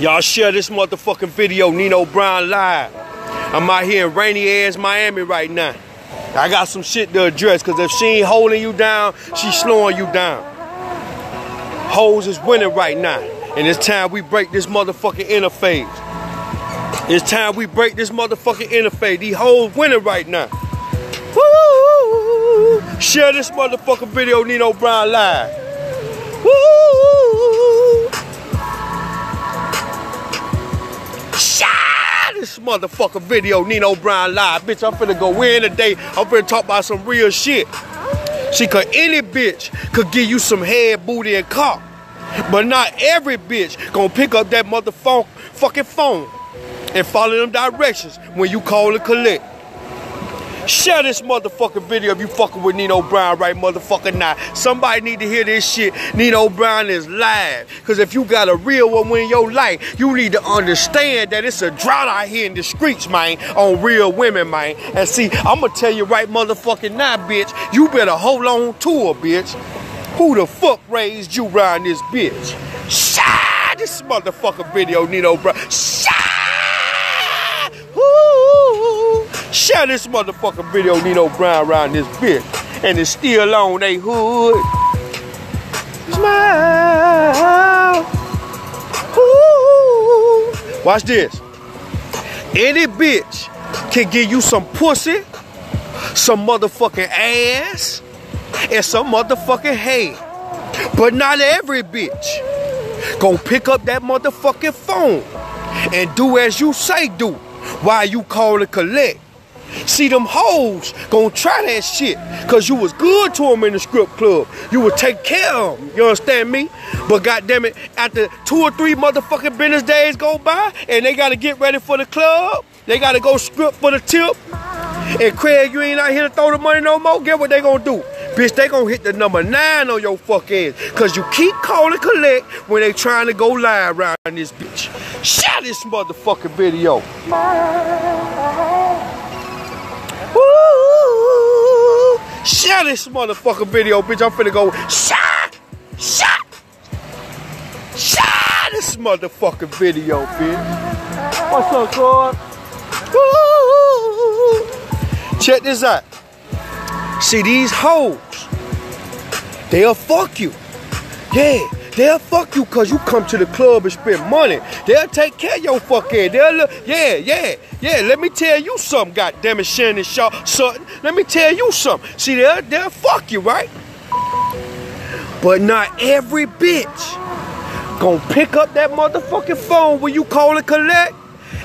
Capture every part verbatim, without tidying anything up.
Y'all share this motherfucking video, Nino Brown live. I'm out here in rainy ass Miami right now. I got some shit to address, because if she ain't holding you down, she's slowing you down. Hoes is winning right now. And it's time we break this motherfucking interface. It's time we break this motherfucking interface. These hoes winning right now. Woo! Share this motherfucking video, Nino Brown live. Woo! Share this motherfucking video, Nino Brown live. Bitch, I'm finna go in today. I'm finna talk about some real shit. See, cause any bitch could give you some head, booty, and cock. But not every bitch gonna pick up that motherfucking fucking phone and follow them directions when you call and collect. Share this motherfucking video if you fucking with Nino Brown right motherfucking now. Somebody need to hear this shit. Nino Brown is live. Because if you got a real one in your life, you need to understand that it's a drought out here in the streets, man, on real women, man. And see, I'm going to tell you right motherfucking now, bitch, you better hold on to her, bitch. Who the fuck raised you around this bitch? Share this motherfucking video, Nino Brown. Share! Share this motherfucking video, Nino Brown around this bitch. And it's still on they hood. Smile. Ooh. Watch this. Any bitch can give you some pussy, some motherfucking ass, and some motherfucking head. But not every bitch gonna pick up that motherfucking phone and do as you say do while you call and collect. See, them hoes gonna try that shit, cause you was good to them in the strip club. You would take care of them, you understand me? But goddamn it, after two or three motherfucking business days go by, and they gotta get ready for the club, they gotta go strip for the tip, and Craig, you ain't out here to throw the money no more, get what they gonna do? Bitch, they gonna hit the number nine on your fuck ass, cause you keep calling collect when they trying to go live around this bitch. Share this motherfucking video. Share this motherfucking video, bitch. I'm finna go shot, shot, shot this motherfucking video, bitch. What's up, God? Check this out. See, these hoes, they'll fuck you. Yeah, they'll fuck you because you come to the club and spend money. They'll take care of your fucking. They'll look, yeah, yeah. Yeah, let me tell you something, goddammit, Shannon Shaw, something. Let me tell you something. See, they'll, they'll fuck you, right? But not every bitch gonna pick up that motherfucking phone when you call and collect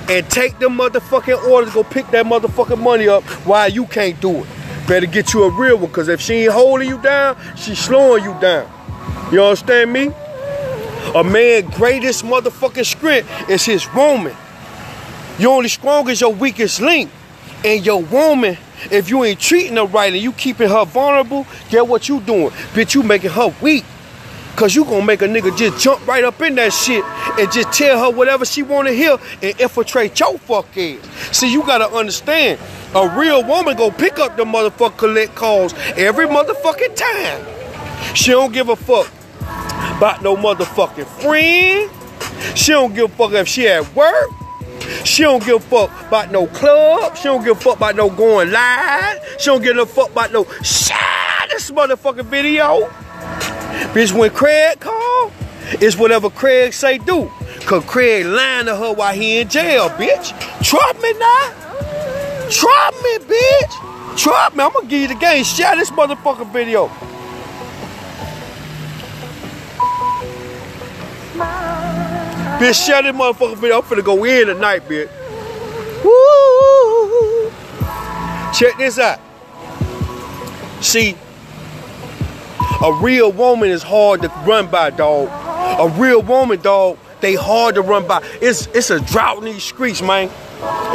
and take them motherfucking orders, go pick that motherfucking money up while you can't do it. Better get you a real one, because if she ain't holding you down, she's slowing you down. You understand me? A man's greatest motherfucking strength is his woman. You're only strong as your weakest link. And your woman, if you ain't treating her right and you keeping her vulnerable, get what you doing? Bitch, you making her weak. Cause you gonna make a nigga just jump right up in that shit and just tell her whatever she wanna hear and infiltrate your fuck ass. See, you gotta understand, a real woman gonna pick up the motherfucking collect calls every motherfucking time. She don't give a fuck about no motherfucking friend. She don't give a fuck if she at work. She don't give a fuck about no club. She don't give a fuck about no going live. She don't give a fuck about no shit. This motherfucking video. Bitch, when Craig call, it's whatever Craig say do. Cause Craig lying to her while he in jail, bitch. Trust me now. Trust me, bitch. Trust me. I'm gonna give you the game. Share this motherfucking video. Bitch, share this motherfucking video. I'm finna go in tonight, bitch. Woo! Check this out. See, a real woman is hard to run by, dog. A real woman, dog, they hard to run by. It's it's a drought in these streets, man.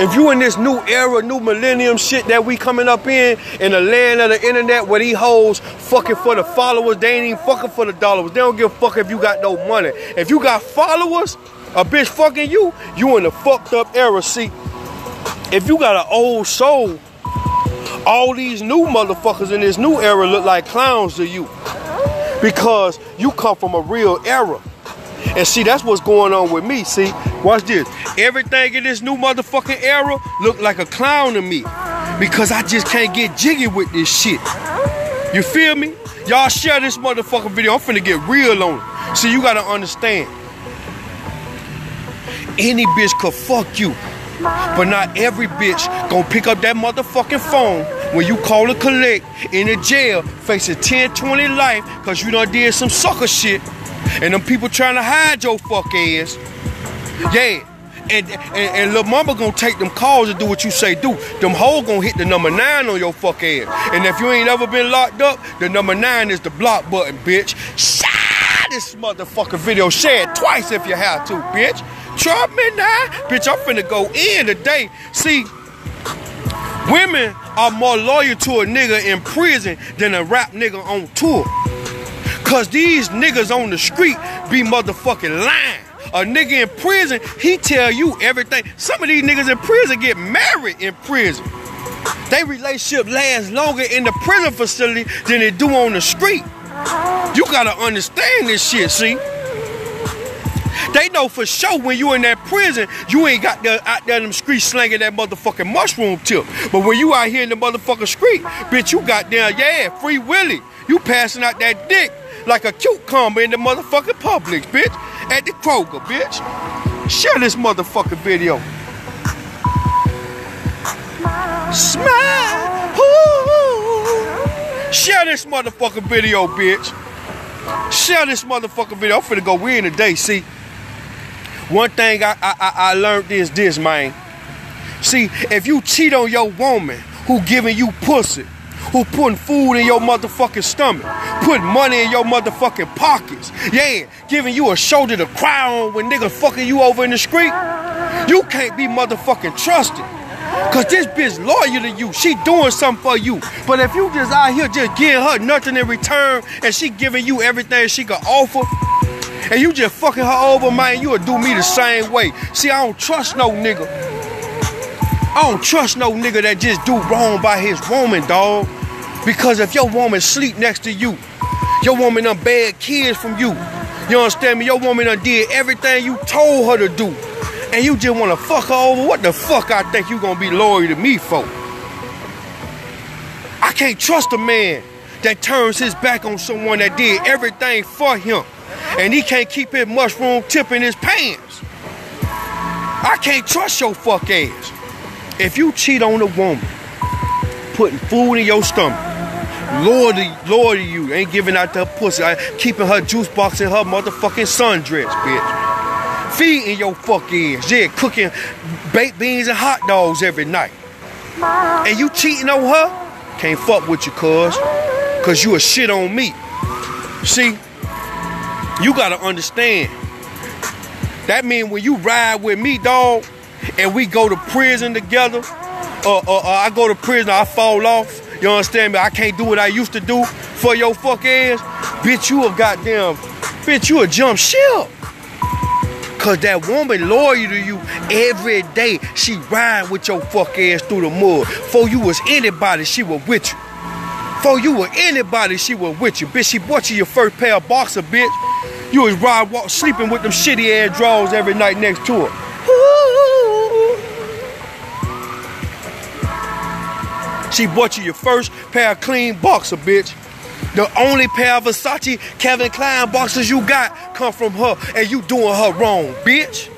If you in this new era, new millennium shit that we coming up in, in the land of the internet where these hoes fucking for the followers, they ain't even fucking for the dollars. They don't give a fuck if you got no money. If you got followers, a bitch fucking you, you in the fucked up era. See, if you got an old soul, all these new motherfuckers in this new era look like clowns to you because you come from a real era. And see, that's what's going on with me. See, watch this. Everything in this new motherfucking era look like a clown to me, because I just can't get jiggy with this shit. You feel me? Y'all share this motherfucking video. I'm finna get real on it. See, you gotta understand, any bitch could fuck you, but not every bitch gonna pick up that motherfucking phone when you call and collect in a jail facing ten, twenty life cause you done did some sucker shit and them people trying to hide your fuck ass. Yeah. And, and, and little mama gonna take them calls and do what you say do. Them hoes gonna hit the number nine on your fuck ass. And if you ain't ever been locked up, the number nine is the block button, bitch. Share this motherfucking video. Share it twice if you have to, bitch. Try me now. Bitch, I'm finna go in today. See, women are more loyal to a nigga in prison than a rap nigga on tour. Cause these niggas on the street be motherfucking lying. A nigga in prison, he tell you everything. Some of these niggas in prison get married in prison. They relationship lasts longer in the prison facility than it do on the street. You gotta understand this shit, see? They know for sure when you in that prison, you ain't got the, out there in them streets slanging that motherfucking mushroom tip. But when you out here in the motherfucking street, bitch, you got down, yeah, free willy. You passing out that dick like a cucumber in the motherfucking Publix, bitch. At the Kroger, bitch. Share this motherfucking video. Smile. Ooh. Share this motherfucking video, bitch. Share this motherfucking video. I'm finna go in today, see. One thing I, I, I learned is this, man. See, if you cheat on your woman who giving you pussy, who putting food in your motherfucking stomach, putting money in your motherfucking pockets, yeah, giving you a shoulder to cry on when niggas fucking you over in the street, you can't be motherfucking trusted. Cause this bitch loyal to you. She doing something for you. But if you just out here just giving her nothing in return and she giving you everything she can offer, and you just fucking her over, man, you'll do me the same way. See, I don't trust no nigga. I don't trust no nigga that just do wrong by his woman, dog. Because if your woman sleep next to you, your woman done bad kids from you, you understand me? Your woman done did everything you told her to do, and you just wanna fuck her over, what the fuck I think you gonna be loyal to me for? I can't trust a man that turns his back on someone that did everything for him, and he can't keep his mushroom tip in his pants. I can't trust your fuck ass. If you cheat on a woman, putting food in your stomach, Lord, Lord, you ain't giving out to her pussy, keeping her juice box in her motherfucking sundress, bitch. Feeding your fucking ass, yeah, cooking baked beans and hot dogs every night. And you cheating on her? Can't fuck with you, cuz. Cause you a shit on me. See, you gotta understand. That mean when you ride with me, dog, and we go to prison together, or, or, or I go to prison, I fall off, you understand me? I can't do what I used to do for your fuck ass. Bitch, you a goddamn, bitch, you a jump ship. Cause that woman loyal to you every day. She ride with your fuck ass through the mud. Before you was anybody, she was with you. Before you were anybody, she was with you. Bitch, she bought you your first pair of boxer, bitch. You was ride, walk, sleeping with them shitty ass drawers every night next to her. She bought you your first pair of clean boxer, bitch. The only pair of Versace, Kevin Klein boxers you got come from her, and you doing her wrong, bitch.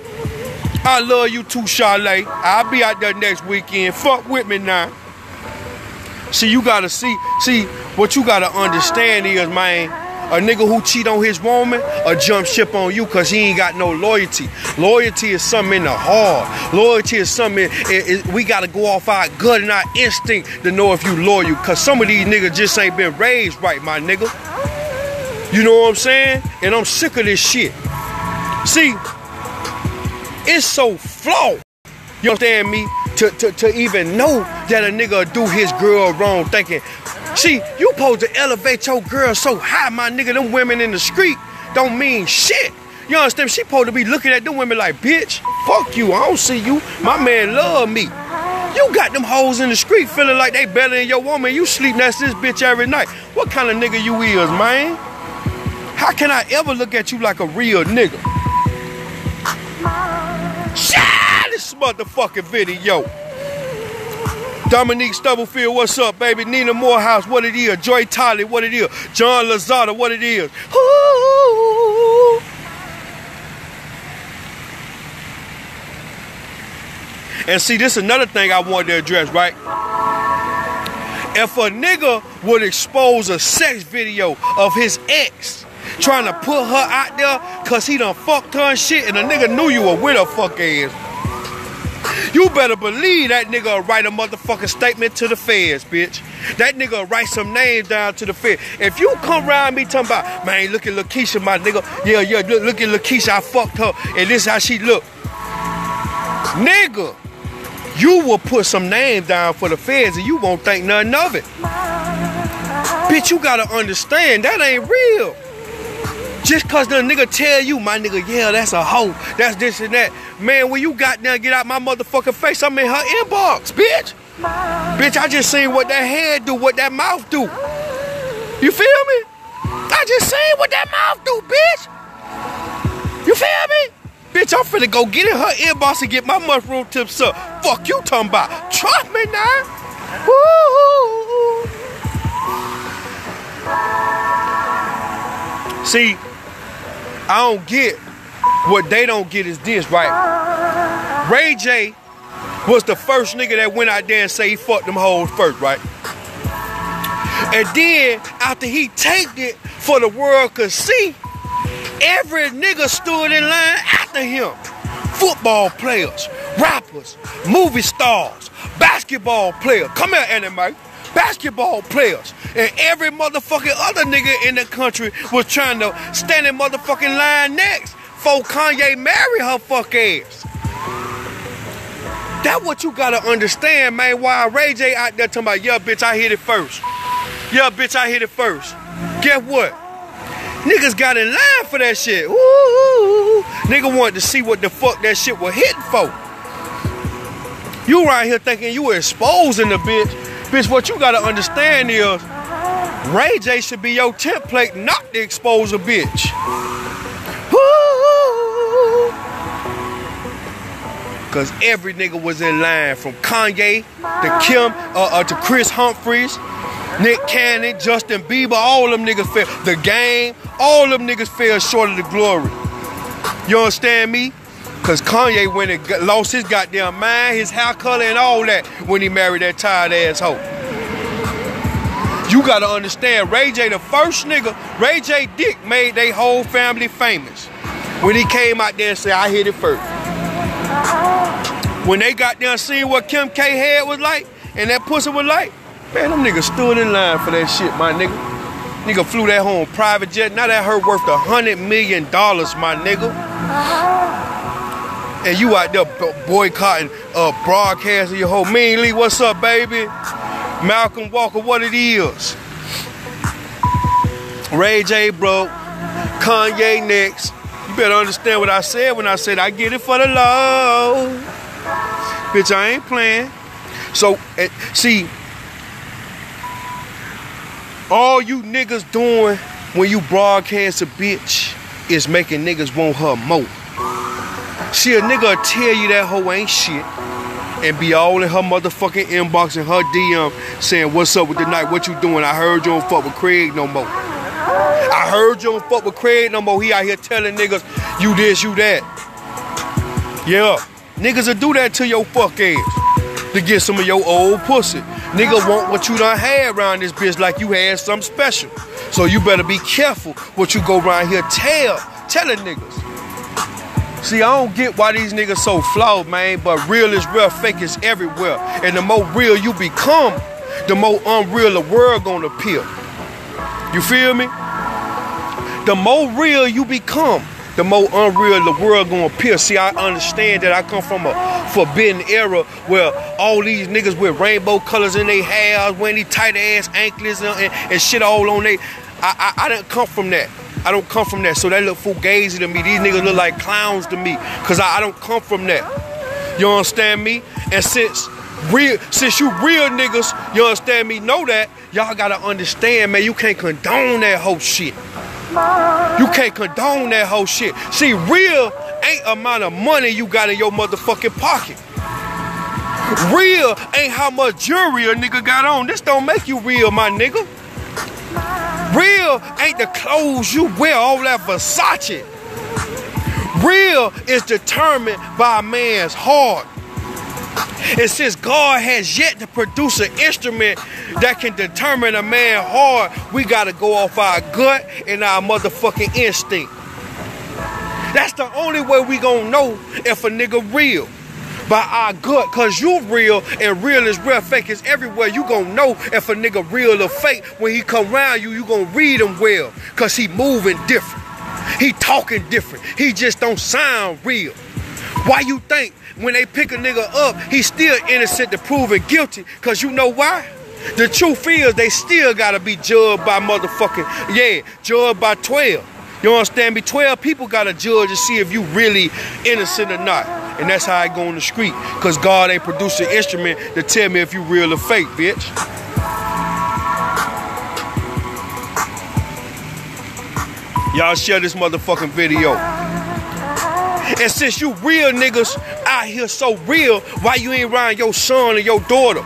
I love you too, Charlotte. I'll be out there next weekend. Fuck with me now. See, you gotta see, see, what you gotta understand is, man, a nigga who cheat on his woman, a jump ship on you, cause he ain't got no loyalty. Loyalty is something in the heart. Loyalty is something, it, it, we gotta go off our gut and our instinct to know if you loyal, cause some of these niggas just ain't been raised right, my nigga. You know what I'm saying? And I'm sick of this shit. See, it's so flawed, you understand me, to, to, to even know that a nigga do his girl wrong, thinking, see, you supposed to elevate your girl so high, my nigga. Them women in the street don't mean shit. You understand? She supposed to be looking at them women like, bitch, fuck you. I don't see you. My man love me. You got them hoes in the street feeling like they better than your woman. You sleep next to this bitch every night. What kind of nigga you is, man? How can I ever look at you like a real nigga? Shah, this motherfucking video. Dominique Stubblefield, what's up, baby? Nina Morehouse, what it is? Joy Tolley, what it is? John Lazada, what it is? Ooh. And see, this is another thing I wanted to address, right? If a nigga would expose a sex video of his ex trying to put her out there because he done fucked her and shit, and a nigga knew you were with her fuck ass, you better believe that nigga will write a motherfucking statement to the feds, bitch. That nigga will write some names down to the feds. If you come around me talking about, man, look at Lakeisha, my nigga. Yeah, yeah, look, look at Lakeisha, I fucked her, and this is how she look. Nigga, you will put some names down for the feds and you won't think nothing of it. Bitch, you gotta understand, that ain't real. Just cause the nigga tell you, my nigga, yeah, that's a hoe, that's this and that. Man, when you got there, get out my motherfucking face, I'm in her inbox, bitch. Bitch, I just seen what that head do, what that mouth do. You feel me? I just seen what that mouth do, bitch. You feel me? Bitch, I'm finna go get in her inbox and get my mushroom tips up. Fuck you talking about. Trust me now. Woo. See, I don't get what they don't get is this, right? Ray J was the first nigga that went out there and say he fucked them hoes first, right? And then after he taped it for the world could see, every nigga stood in line after him. Football players, rappers, movie stars, basketball players. Come here, Andy Mike. Basketball players and every motherfucking other nigga in the country was trying to stand in motherfucking line next for Kanye marry her fuck ass. That what you gotta understand, man. Why Ray J out there talking about, yeah, bitch, I hit it first. Yeah, bitch, I hit it first. Guess what? Niggas got in line for that shit. Ooh, nigga wanted to see what the fuck that shit was hitting for. You right here thinking you were exposing the bitch. Bitch, what you gotta understand is Ray J should be your template, not to expose a bitch. Ooh. Cause every nigga was in line, from Kanye to Kim, uh, uh, to Chris Humphries, Nick Cannon, Justin Bieber, all them niggas fell. The Game, all them niggas fell short of the glory. You understand me? Cause Kanye went and lost his goddamn mind, his hair color and all that when he married that tired ass hoe. You gotta understand, Ray J the first nigga, Ray J dick made they whole family famous when he came out there and said, I hit it first. When they got there and seen what Kim K head was like and that pussy was like, man, them niggas stood in line for that shit, my nigga. Nigga flew that home private jet, now that her worth a hundred million dollars, my nigga. And you out there boycotting uh, broadcasting your whole. Mean Lee, what's up, baby? Malcolm Walker, what it is? Ray J broke. Kanye next. You better understand what I said when I said I get it for the love. Bitch, I ain't playing. So, uh, see, all you niggas doing when you broadcast a bitch is making niggas want her more. See, a nigga will tell you that hoe ain't shit and be all in her motherfucking inbox and her D M saying, what's up with the night? What you doing? I heard you don't fuck with Craig no more. I heard you don't fuck with Craig no more. He out here telling niggas, you this, you that. Yeah, niggas will do that to your fuck ass to get some of your old pussy. Nigga want what you done had around this bitch like you had something special. So you better be careful what you go around here tell, telling niggas. See, I don't get why these niggas so flawed, man, but real is real, fake is everywhere. And the more real you become, the more unreal the world gonna appear. You feel me? The more real you become, the more unreal the world gonna appear. See, I understand that I come from a forbidden era where all these niggas with rainbow colors in their hair, wearing these tight-ass anklets and, and, and shit all on they. I, I, I didn't come from that. I don't come from that, so they look fugazi to me. These niggas look like clowns to me, cause I, I don't come from that. You understand me? And since real, since you real niggas, you understand me, know that, y'all gotta understand, man, you can't condone that whole shit. You can't condone that whole shit. See, real ain't amount of money you got in your motherfucking pocket. Real ain't how much jewelry a nigga got on. This don't make you real, my nigga. Real ain't the clothes you wear, all that Versace. Real is determined by a man's heart. And since God has yet to produce an instrument that can determine a man's heart, we gotta go off our gut and our motherfucking instinct. That's the only way we gonna know if a nigga real. By our gut, cause you real, and real is real, fake is everywhere. You gon' know if a nigga real or fake. When he come around you, you gon' read him well, cause he moving different, he talking different, he just don't sound real. Why you think when they pick a nigga up, he still innocent to proven guilty? Cause you know why? The truth is they still gotta be judged by motherfucking, yeah, judged by twelve. You understand me? twelve people gotta judge to see if you really innocent or not. And that's how I go on the street. Because God ain't produced an instrument to tell me if you real or fake, bitch. Y'all share this motherfucking video. And since you real niggas out here so real, why you ain't around your son or your daughter?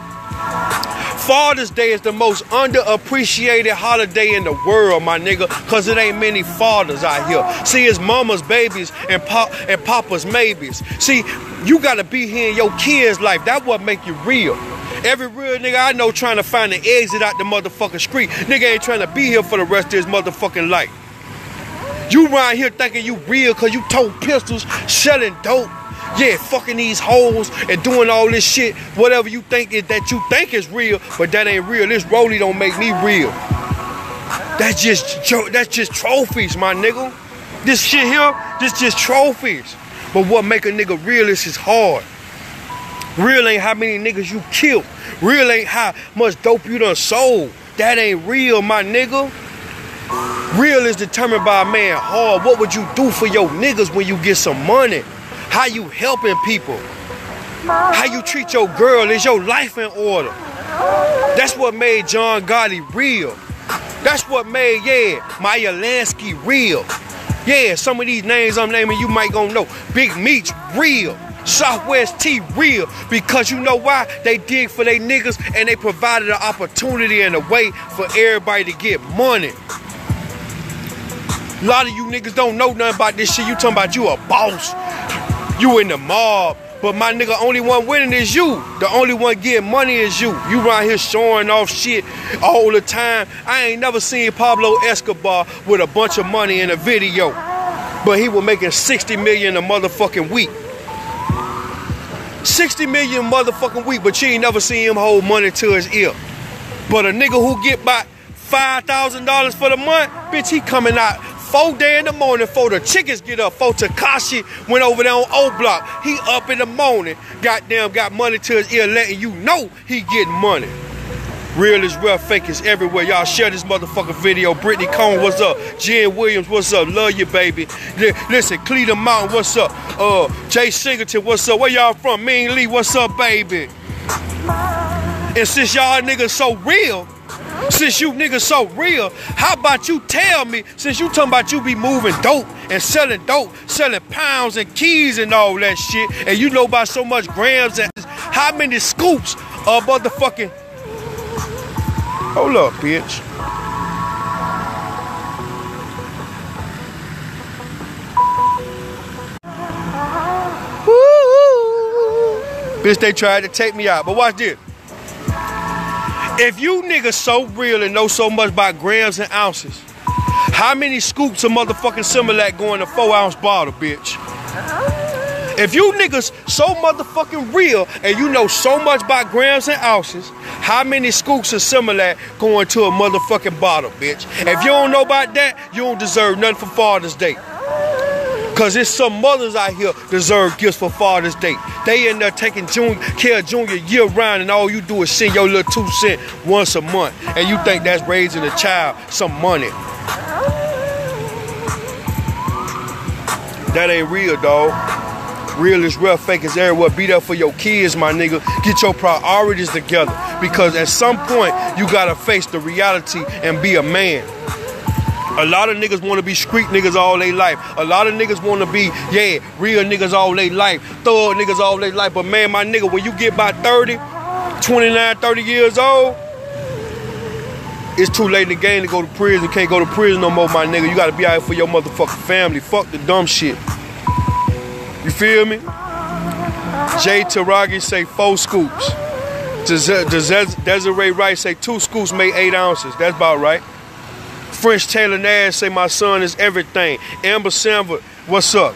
Father's Day is the most underappreciated holiday in the world, my nigga, because it ain't many fathers out here. See, it's mama's babies and, pop, and papa's maybes. See, you got to be here in your kids' life. That's what make you real. Every real nigga I know trying to find an exit out the motherfucking street. Nigga ain't trying to be here for the rest of his motherfucking life. You around here thinking you real because you tote pistols, selling dope. Yeah, fucking these hoes and doing all this shit. Whatever you think is that you think is real, but that ain't real. This rollie don't make me real. That's just that's just trophies, my nigga. This shit here, this just trophies. But what make a nigga real is his heart. Real ain't how many niggas you killed. Real ain't how much dope you done sold. That ain't real, my nigga. Real is determined by a man's heart. What would you do for your niggas when you get some money? How you helping people? How you treat your girl? Is your life in order? That's what made John Gotti real. That's what made, yeah, Maya Lansky real. Yeah, some of these names I'm naming you might gonna know. Big Meech real. Southwest T real. Because you know why? They dig for they niggas and they provided an opportunity and a way for everybody to get money. A lot of you niggas don't know nothing about this shit. You talking about you a boss. You in the mob, but my nigga, only one winning is you. The only one getting money is you. You around here showing off shit all the time. I ain't never seen Pablo Escobar with a bunch of money in a video, but he was making sixty million a motherfucking week. sixty million motherfucking week, but you ain't never seen him hold money to his ear. But a nigga who get about five thousand dollars for the month, bitch, he coming out Four day in the morning, before the chickens get up, before Takashi went over there on O Block. He up in the morning, goddamn got money to his ear, letting you know he getting money. Real is real, fake is everywhere. Y'all share this motherfucking video. Brittany Cone, what's up? Jen Williams, what's up? Love you, baby. Listen, Cleta Mountain, what's up? Uh, Jay Singleton, what's up? Where y'all from? Ming Lee, what's up, baby? And since y'all niggas so real, Since you niggas so real, how about you tell me, since you talking about you be moving dope and selling dope, selling pounds and keys and all that shit, and you know by so much grams, and how many scoops of motherfucking... Hold up, bitch. Woo-hoo. Bitch, they tried to take me out, but watch this. If you niggas so real and know so much about grams and ounces, how many scoops of motherfucking Similac go in a four ounce bottle, bitch? If you niggas so motherfucking real and you know so much about grams and ounces, how many scoops of Similac go into a motherfucking bottle, bitch? If you don't know about that, you don't deserve nothing for Father's Day. Cause there's some mothers out here deserve gifts for Father's Day. They in there taking junior, care of Junior year round, and all you do is send your little two cent once a month. And you think that's raising a child some money. That ain't real, dog. Real is real, fake is everywhere. Be there for your kids, my nigga. Get your priorities together. Because at some point, you gotta face the reality and be a man. A lot of niggas want to be street niggas all their life. A lot of niggas want to be, yeah, real niggas all their life. Thug niggas all their life. But man, my nigga, when you get by thirty, twenty-nine, thirty years old, it's too late in the game to go to prison. You can't go to prison no more, my nigga. You got to be out here for your motherfucking family. Fuck the dumb shit. You feel me? Jay Taragi say four scoops. Desiree Rice say two scoops make eight ounces. That's about right. French Taylor Nash say my son is everything. Amber Sanford, what's up?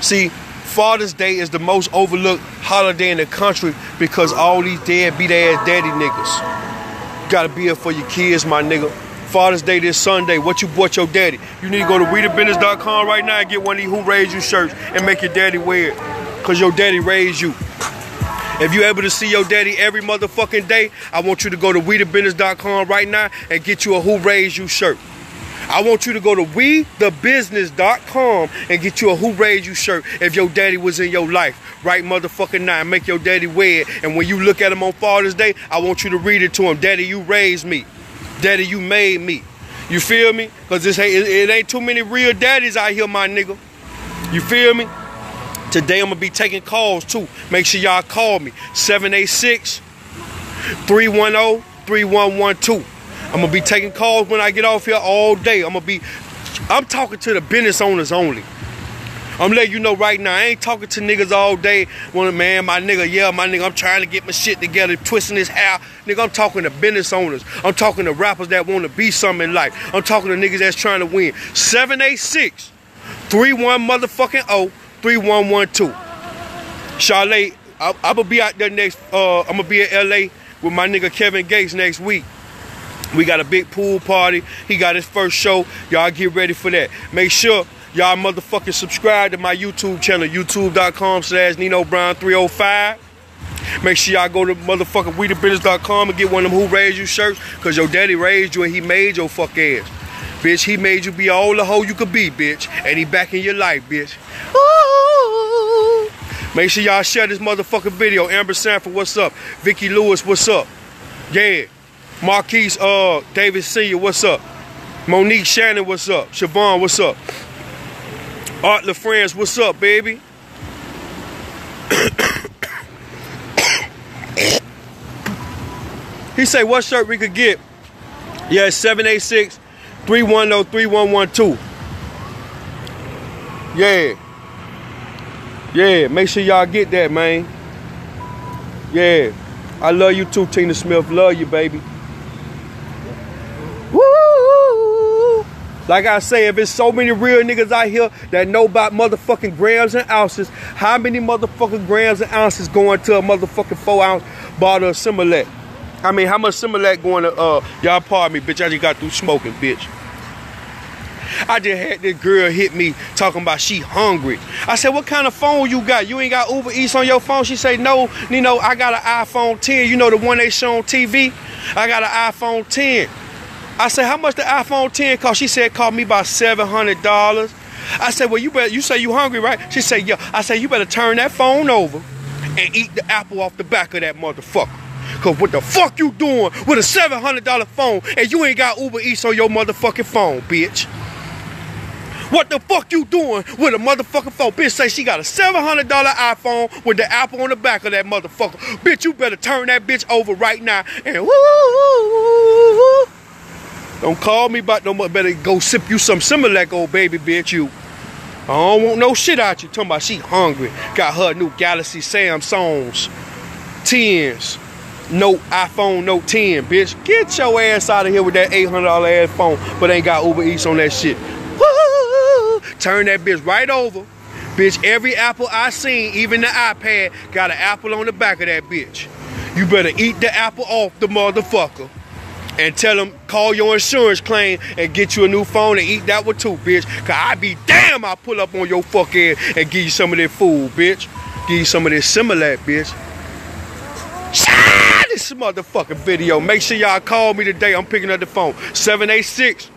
See, Father's Day is the most overlooked holiday in the country because all these deadbeat ass daddy niggas. You gotta be here for your kids, my nigga. Father's Day this Sunday. What you bought your daddy? You need to go to we the business dot com right now and get one of these Who Raised You shirts and make your daddy wear it. Cause your daddy raised you. If you're able to see your daddy every motherfucking day, I want you to go to we the business dot com right now and get you a Who Raised You shirt. I want you to go to we the business dot com and get you a Who Raised You shirt if your daddy was in your life right motherfucking now. Make your daddy wear it. And when you look at him on Father's Day, I want you to read it to him. Daddy, you raised me. Daddy, you made me. You feel me? Cause this ain't, it ain't too many real daddies out here, my nigga. You feel me? Today I'm going to be taking calls too. Make sure y'all call me. seven eight six, three one zero, three one one two. I'm going to be taking calls when I get off here all day. I'm going to be, I'm talking to the business owners only. I'm letting you know right now, I ain't talking to niggas all day. Well, man, my nigga, yeah, my nigga, I'm trying to get my shit together, twisting his hair. Nigga, I'm talking to business owners. I'm talking to rappers that want to be something in life. I'm talking to niggas that's trying to win. seven eight six, three one zero, three one one two. Charlotte, I'm gonna be out there next, uh, I'm gonna be in L A with my nigga Kevin Gates next week. We got a big pool party. He got his first show. Y'all get ready for that. Make sure y'all motherfucking subscribe to my YouTube channel, youtube dot com slash Nino Brown three oh five. Make sure y'all go to motherfucking we the business dot com and get one of them Who Raised You shirts, cause your daddy raised you and he made your fuck ass. Bitch, he made you be all the hoe you could be, bitch. And he back in your life, bitch. Ooh. Make sure y'all share this motherfucking video. Amber Sanford, what's up? Vicky Lewis, what's up? Yeah. Marquise uh, Davis Senior, what's up? Monique Shannon, what's up? Siobhan, what's up? Art LaFrance, what's up, baby? He say, what shirt we could get? Yeah, seven eight six, three one zero, three one one two. Yeah. Yeah, make sure y'all get that, man. Yeah. I love you too, Tina Smith. Love you, baby. Woo! Like I say, if it's so many real niggas out here that know about motherfucking grams and ounces, how many motherfucking grams and ounces going to a motherfucking four ounce bottle of Similac? I mean, how much Similac going to, uh, y'all pardon me, bitch. I just got through smoking, bitch. I just had this girl hit me talking about she hungry. I said, what kind of phone you got? You ain't got Uber Eats on your phone? She said, no, you know, I got an iPhone ten. You know, the one they show on T V? I got an iPhone ten. I said, how much the iPhone ten cost? She said, it cost me about seven hundred dollars. I said, well, you better, you say you hungry, right? She said, yeah. I said, you better turn that phone over and eat the apple off the back of that motherfucker. Cause what the fuck you doing with a seven hundred dollar phone and you ain't got Uber Eats on your motherfucking phone, bitch? What the fuck you doing with a motherfucking phone? Bitch say she got a seven hundred dollar iPhone with the apple on the back of that motherfucker. Bitch, you better turn that bitch over right now and woo. Don't call me about no more. Better go sip you some Similac, old baby, bitch, you. I don't want no shit out you. Talking about she hungry. Got her new Galaxy Samsungs. tens. No iPhone, no ten, bitch. Get your ass out of here with that eight hundred dollar ass phone, but ain't got Uber Eats on that shit. Woo! Turn that bitch right over. Bitch, every Apple I seen, even the iPad, got an apple on the back of that bitch. You better eat the apple off the motherfucker and tell them, call your insurance claim and get you a new phone and eat that one too, bitch. Cause I be damn, I pull up on your fuck ass and give you some of that food, bitch. Give you some of this Similac, bitch. Shit, this motherfucking video. Make sure y'all call me today. I'm picking up the phone. seven eight six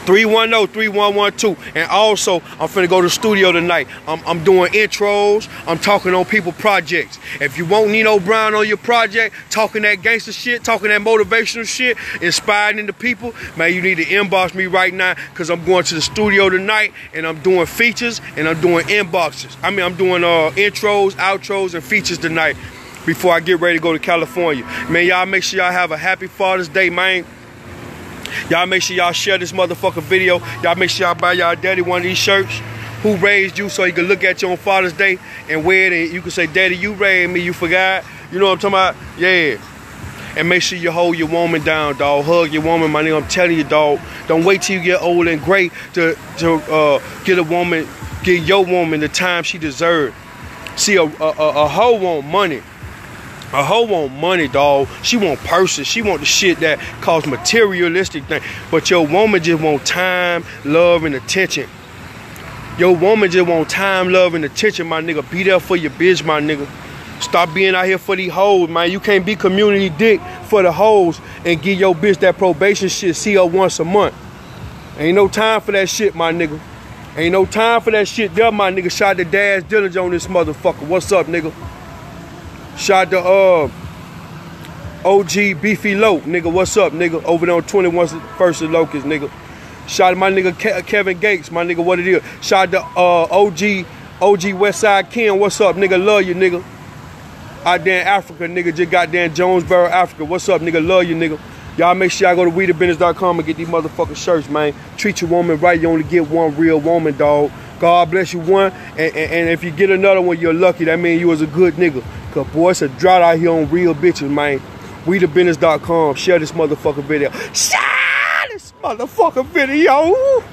three one zero, three one one two. And also, I'm finna go to the studio tonight. I'm, I'm doing intros. I'm talking on people's projects. If you want Nino Brown on your project, talking that gangster shit, talking that motivational shit, inspiring the people, man, you need to inbox me right now, because I'm going to the studio tonight and I'm doing features and I'm doing inboxes. I mean, I'm doing uh, intros, outros, and features tonight before I get ready to go to California. Man, y'all make sure y'all have a happy Father's Day, man. Y'all make sure y'all share this motherfucking video. Y'all make sure y'all buy y'all daddy one of these shirts. Who raised you, so he can look at you on Father's Day and wear it, and you can say, "Daddy, you raised me, you forgot." You know what I'm talking about? Yeah. And make sure you hold your woman down, dog. Hug your woman, my nigga. I'm telling you, dog. Don't wait till you get old and gray to, to uh, get a woman, get your woman the time she deserves. See, a, a, a hoe want money. A hoe want money, dog. She want purses. She want the shit that cause materialistic thing. But your woman just want time, love, and attention. Your woman just want time, love, and attention, my nigga. Be there for your bitch, my nigga. Stop being out here for these hoes, man. You can't be community dick for the hoes and give your bitch that probation shit, see her once a month. Ain't no time for that shit, my nigga. Ain't no time for that shit there, my nigga. Shout to Daz Dillinger on this motherfucker. What's up, nigga? Shout to uh, O G Beefy Loke, nigga. What's up, nigga? Over there on twenty-first and Locust, nigga. Shout to my nigga Ke Kevin Gates, my nigga. What it is? Shout to uh, O G O G Westside Ken. What's up, nigga? Love you, nigga. Out there in Africa, nigga. Just goddamn Jonesboro, Africa. What's up, nigga? Love you, nigga. Y'all make sure y'all go to We The Business dot com and get these motherfucking shirts, man. Treat your woman right. You only get one real woman, dog. God bless you one. And, and, and if you get another one, you're lucky. That means you was a good nigga. Cause boy, it's a drought out here on real bitches, man. We The Business dot com. Share this motherfucking video. Share this motherfucking video.